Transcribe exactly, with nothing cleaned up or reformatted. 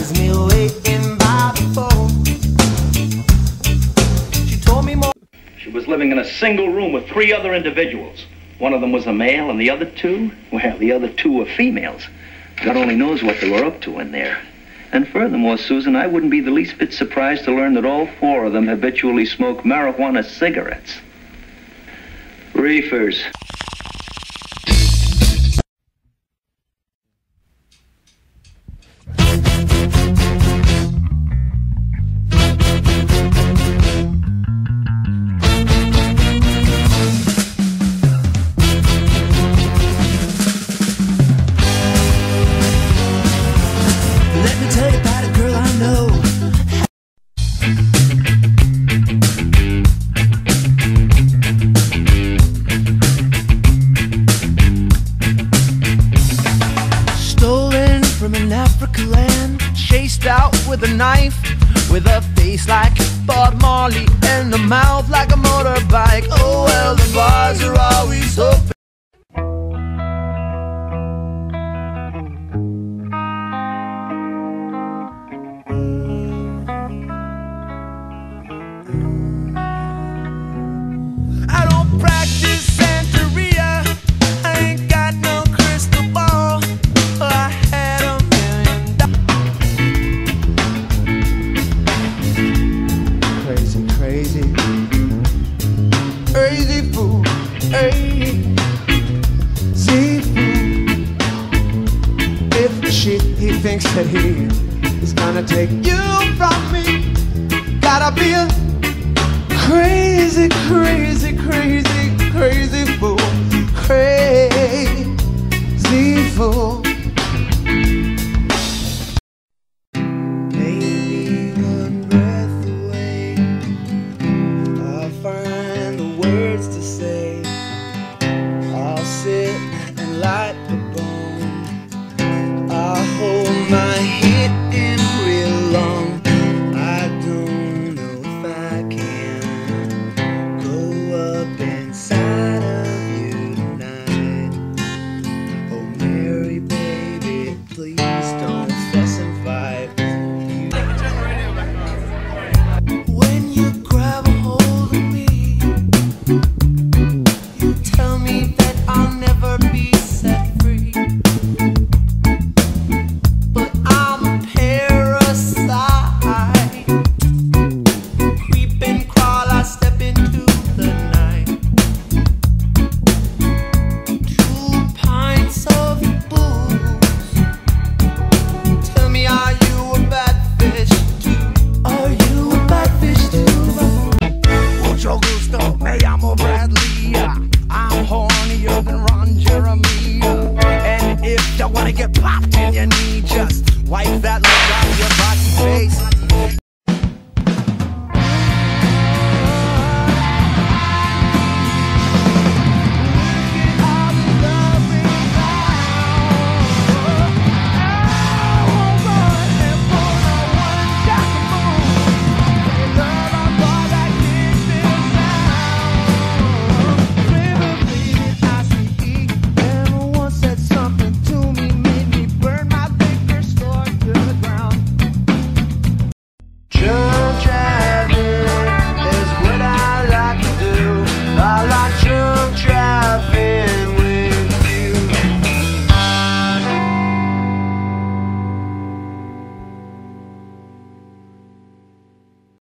leaves me waking by the phone. She told me more. She was living in a single room with three other individuals. One of them was a male, and the other two, well, the other two were females. God only knows what they were up to in there. And furthermore, Susan, I wouldn't be the least bit surprised to learn that all four of them habitually smoke marijuana cigarettes. Reefers. With a knife, with a face like Bob Marley and a mouth like a motorbike. Oh well, the bars are always open. Thinks that he is gonna take you from me. Gotta be a crazy, crazy, crazy, crazy fool. Crazy fool. Maybe one breath away, I'll find the words to say. I'll sit and light the bone. I'll hold my head in real long. I don't know if I can go up inside of you tonight. Oh Mary, baby, please don't fuss and fight. When you grab a hold of me, you tell me that I'll never be set free. Get popped in your knee, just wipe that look out of your body face.